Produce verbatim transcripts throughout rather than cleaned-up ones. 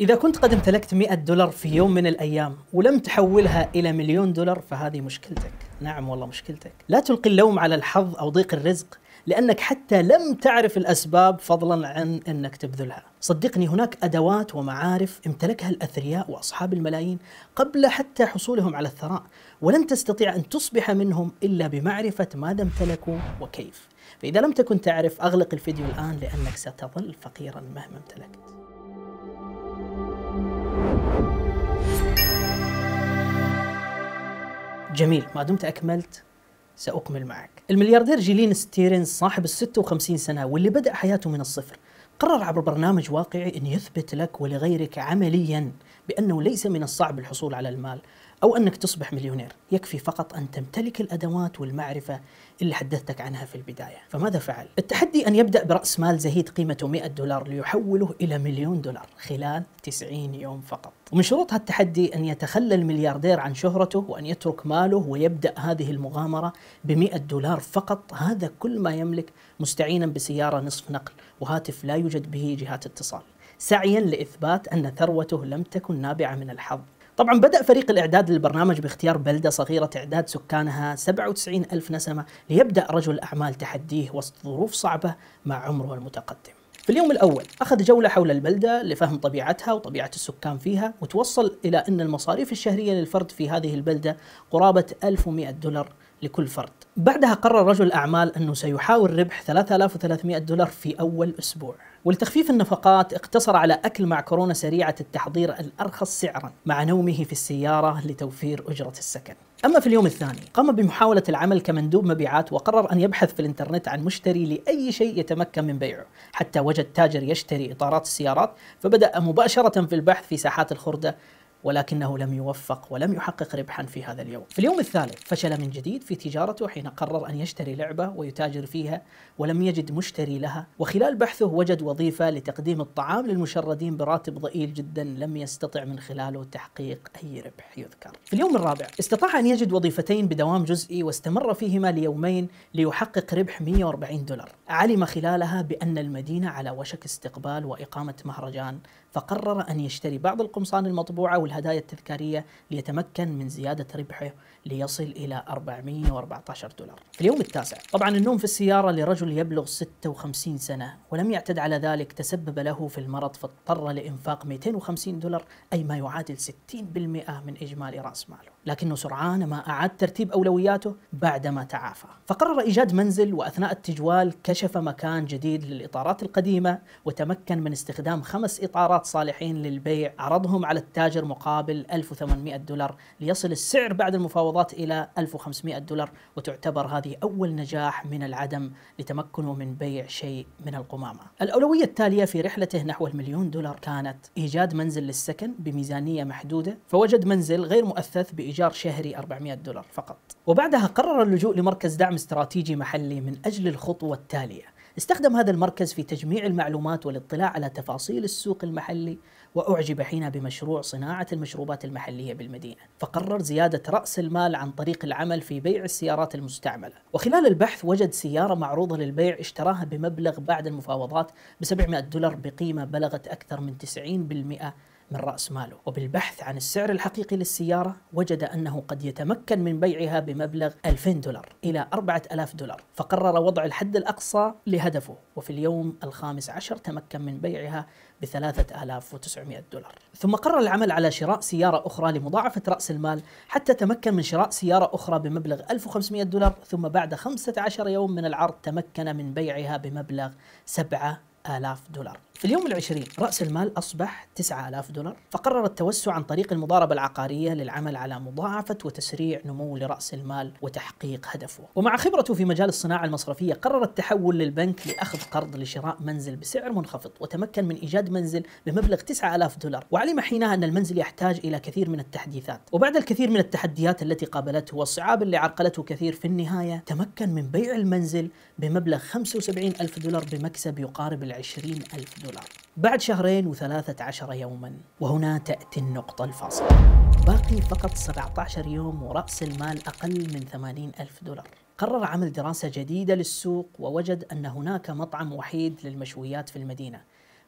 إذا كنت قد امتلكت مئة دولار في يوم من الأيام ولم تحولها إلى مليون دولار فهذه مشكلتك. نعم والله مشكلتك. لا تلقي اللوم على الحظ أو ضيق الرزق لأنك حتى لم تعرف الأسباب فضلا عن أنك تبذلها. صدقني هناك أدوات ومعارف امتلكها الأثرياء وأصحاب الملايين قبل حتى حصولهم على الثراء، ولن تستطيع أن تصبح منهم إلا بمعرفة ماذا امتلكوا وكيف. فإذا لم تكن تعرف أغلق الفيديو الآن لأنك ستظل فقيرا مهما امتلكت. جميل، ما دمت أكملت سأكمل معك. الملياردير جيلين ستيرنز صاحب ال ستة وخمسين سنة واللي بدأ حياته من الصفر، قرر عبر برنامج واقعي أن يثبت لك ولغيرك عملياً بأنه ليس من الصعب الحصول على المال أو أنك تصبح مليونير، يكفي فقط أن تمتلك الأدوات والمعرفة اللي حدثتك عنها في البداية. فماذا فعل؟ التحدي أن يبدأ برأس مال زهيد قيمته مئة دولار ليحوله إلى مليون دولار خلال تسعين يوم فقط. ومن شروط هالتحدي أن يتخلى الملياردير عن شهرته وأن يترك ماله ويبدأ هذه المغامرة بمئة دولار فقط، هذا كل ما يملك، مستعينا بسيارة نصف نقل وهاتف لا يوجد به جهات اتصال، سعيا لإثبات أن ثروته لم تكن نابعة من الحظ. طبعا بدأ فريق الإعداد للبرنامج باختيار بلدة صغيرة تعداد سكانها سبعة وتسعين ألف نسمة ليبدأ رجل الأعمال تحديه وسط ظروف صعبة مع عمره المتقدم. في اليوم الأول أخذ جولة حول البلدة لفهم طبيعتها وطبيعة السكان فيها، وتوصل إلى أن المصاريف الشهرية للفرد في هذه البلدة قرابة ألف ومئة دولار لكل فرد. بعدها قرر رجل الأعمال أنه سيحاول ربح ثلاثة آلاف وثلاثمئة دولار في أول أسبوع. ولتخفيف النفقات اقتصر على أكل معكرونة سريعة التحضير الأرخص سعراً مع نومه في السيارة لتوفير أجرة السكن. أما في اليوم الثاني قام بمحاولة العمل كمندوب مبيعات، وقرر أن يبحث في الإنترنت عن مشتري لأي شيء يتمكن من بيعه، حتى وجد تاجر يشتري إطارات السيارات، فبدأ مباشرة في البحث في ساحات الخردة، ولكنه لم يوفق ولم يحقق ربحا في هذا اليوم. في اليوم الثالث فشل من جديد في تجارته حين قرر أن يشتري لعبة ويتاجر فيها ولم يجد مشتري لها، وخلال بحثه وجد وظيفة لتقديم الطعام للمشردين براتب ضئيل جدا لم يستطع من خلاله تحقيق أي ربح يذكر. في اليوم الرابع استطاع أن يجد وظيفتين بدوام جزئي واستمر فيهما ليومين ليحقق ربح مئة وأربعين دولار. علم خلالها بأن المدينة على وشك استقبال وإقامة مهرجان، فقرر أن يشتري بعض القمصان المطبوعة والهدايا التذكارية ليتمكن من زيادة ربحه ليصل إلى أربعمئة وأربعة عشر دولار. في اليوم التاسع طبعا النوم في السيارة لرجل يبلغ ستة وخمسين سنة ولم يعتد على ذلك تسبب له في المرض، فاضطر لإنفاق مئتين وخمسين دولار أي ما يعادل ستين بالمئة من إجمالي رأس ماله، لكنه سرعان ما أعاد ترتيب أولوياته بعدما تعافى. فقرر إيجاد منزل، وأثناء التجوال كشف مكان جديد للإطارات القديمة وتمكن من استخدام خمس إطارات صالحين للبيع، عرضهم على التاجر مقابل ألف وثمانمئة دولار ليصل السعر بعد المفاوضات إلى ألف وخمسمئة دولار، وتعتبر هذه أول نجاح من العدم لتمكنه من بيع شيء من القمامة. الأولوية التالية في رحلته نحو المليون دولار كانت إيجاد منزل للسكن بميزانية محدودة، فوجد منزل غير مؤثث بإيجار شهري أربعمئة دولار فقط. وبعدها قرر اللجوء لمركز دعم استراتيجي محلي من أجل الخطوة التالية. استخدم هذا المركز في تجميع المعلومات والاطلاع على تفاصيل السوق المحلي، وأعجب حينها بمشروع صناعة المشروبات المحلية بالمدينة، فقرر زيادة رأس المال عن طريق العمل في بيع السيارات المستعملة. وخلال البحث وجد سيارة معروضة للبيع اشتراها بمبلغ بعد المفاوضات ب سبعمئة دولار بقيمة بلغت أكثر من تسعين بالمئة من رأس ماله، وبالبحث عن السعر الحقيقي للسيارة وجد أنه قد يتمكن من بيعها بمبلغ ألفين دولار إلى أربعة آلاف دولار، فقرر وضع الحد الأقصى لهدفه. وفي اليوم الخامس عشر تمكن من بيعها ب ثلاثة آلاف وتسعمئة دولار، ثم قرر العمل على شراء سيارة أخرى لمضاعفة رأس المال، حتى تمكن من شراء سيارة أخرى بمبلغ ألف وخمسمئة دولار، ثم بعد خمسة عشر يوم من العرض تمكن من بيعها بمبلغ سبعة آلاف دولار. في اليوم العشرين رأس المال أصبح تسعة آلاف دولار، فقرر التوسع عن طريق المضاربة العقارية للعمل على مضاعفة وتسريع نمو لرأس المال وتحقيق هدفه. ومع خبرته في مجال الصناعة المصرفية قرر التحول للبنك لأخذ قرض لشراء منزل بسعر منخفض، وتمكن من إيجاد منزل بمبلغ تسعة آلاف دولار، وعلم حينها أن المنزل يحتاج إلى كثير من التحديثات. وبعد الكثير من التحديات التي قابلته والصعاب اللي عرقلته كثير، في النهاية تمكن من بيع المنزل بمبلغ خمسة وسبعين ألف دولار بمكسب يقارب العشرين ألف دولار بعد شهرين وثلاثة عشر يوما. وهنا تأتي النقطة الفاصلة، باقي فقط سبعة عشر يوم ورأس المال أقل من ثمانين ألف دولار. قرر عمل دراسة جديدة للسوق، ووجد أن هناك مطعم وحيد للمشويات في المدينة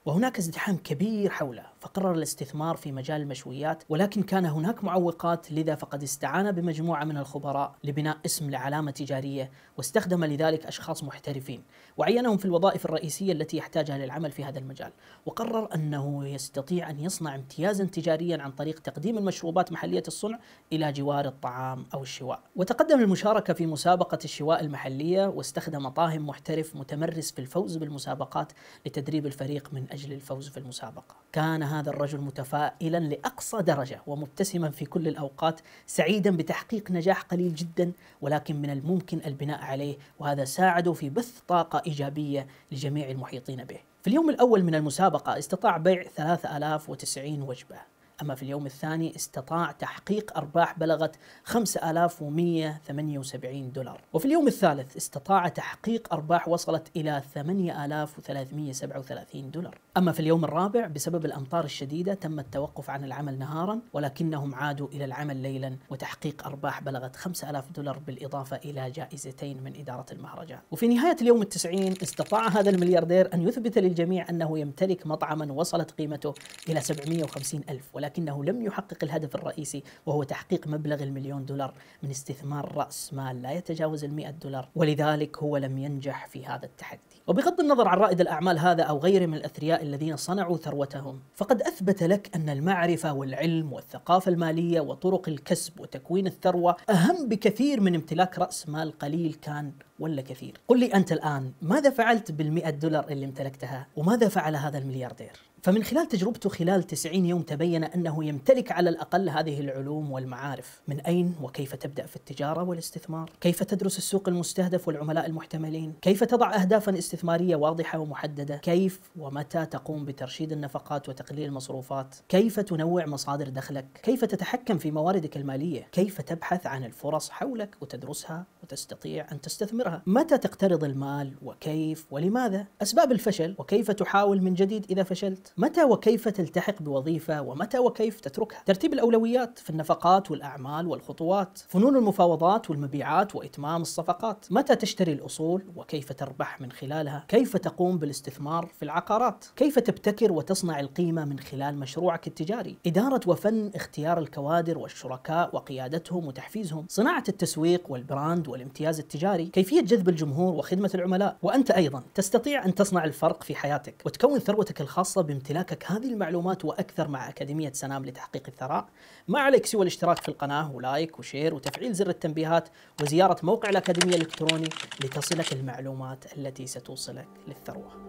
وهناك ازدحام كبير حوله، فقرر الاستثمار في مجال المشويات، ولكن كان هناك معوقات، لذا فقد استعان بمجموعة من الخبراء لبناء اسم لعلامة تجارية، واستخدم لذلك أشخاص محترفين وعينهم في الوظائف الرئيسية التي يحتاجها للعمل في هذا المجال، وقرر أنه يستطيع أن يصنع امتيازا تجاريا عن طريق تقديم المشروبات محلية الصنع إلى جوار الطعام أو الشواء. وتقدم المشاركة في مسابقة الشواء المحلية، واستخدم طاهم محترف متمرس في الفوز بالمسابقات لتدريب الفريق من أجل الفوز في المسابقة. كان هذا الرجل متفائلا لأقصى درجة ومبتسما في كل الأوقات، سعيدا بتحقيق نجاح قليل جدا ولكن من الممكن البناء عليه، وهذا ساعده في بث طاقة إيجابية لجميع المحيطين به. في اليوم الأول من المسابقة استطاع بيع ثلاثة آلاف وتسعين وجبة، أما في اليوم الثاني استطاع تحقيق أرباح بلغت خمسة آلاف ومئة وثمانية وسبعين دولار، وفي اليوم الثالث استطاع تحقيق أرباح وصلت إلى ثمانية آلاف وثلاثمئة وسبعة وثلاثين دولار. أما في اليوم الرابع بسبب الأمطار الشديدة تم التوقف عن العمل نهارا، ولكنهم عادوا إلى العمل ليلا وتحقيق أرباح بلغت خمسة آلاف دولار بالإضافة إلى جائزتين من إدارة المهرجان. وفي نهاية اليوم التسعين استطاع هذا الملياردير أن يثبت للجميع أنه يمتلك مطعما وصلت قيمته إلى سبعمئة وخمسين ألف، لكنه لم يحقق الهدف الرئيسي وهو تحقيق مبلغ المليون دولار من استثمار رأس مال لا يتجاوز المئة دولار، ولذلك هو لم ينجح في هذا التحدي. وبغض النظر عن رائد الأعمال هذا أو غيره من الأثرياء الذين صنعوا ثروتهم، فقد أثبت لك أن المعرفة والعلم والثقافة المالية وطرق الكسب وتكوين الثروة أهم بكثير من امتلاك رأس مال قليل كان ولا كثير. قل لي أنت الآن، ماذا فعلت بالمئة دولار اللي امتلكتها؟ وماذا فعل هذا الملياردير؟ فمن خلال تجربته خلال تسعين يوم تبين أنه يمتلك على الأقل هذه العلوم والمعارف. من أين وكيف تبدأ في التجارة والاستثمار؟ كيف تدرس السوق المستهدف والعملاء المحتملين؟ كيف تضع أهدافا استثمارية واضحة ومحددة؟ كيف ومتى تقوم بترشيد النفقات وتقليل المصروفات؟ كيف تنوع مصادر دخلك؟ كيف تتحكم في مواردك المالية؟ كيف تبحث عن الفرص حولك وتدرسها وتستطيع أن تستثمرها؟ متى تقترض المال؟ وكيف ولماذا؟ أسباب الفشل، وكيف تحاول من جديد إذا فشلت؟ متى وكيف تلتحق بوظيفة ومتى وكيف تتركها؟ ترتيب الأولويات في النفقات والأعمال والخطوات، فنون المفاوضات والمبيعات وإتمام الصفقات، متى تشتري الأصول وكيف تربح من خلالها؟ كيف تقوم بالاستثمار في العقارات؟ كيف تبتكر وتصنع القيمة من خلال مشروعك التجاري؟ إدارة وفن اختيار الكوادر والشركاء وقيادتهم وتحفيزهم، صناعة التسويق والبراند والامتياز التجاري، كيفية جذب الجمهور وخدمة العملاء. وأنت أيضا تستطيع أن تصنع الفرق في حياتك وتكون ثروتك الخاصة بامتلاكك هذه المعلومات وأكثر مع أكاديمية سنام لتحقيق الثراء. ما عليك سوى الاشتراك في القناة ولايك وشير وتفعيل زر التنبيهات وزيارة موقع الأكاديمية الإلكتروني لتصلك المعلومات التي ستوصلك للثروة.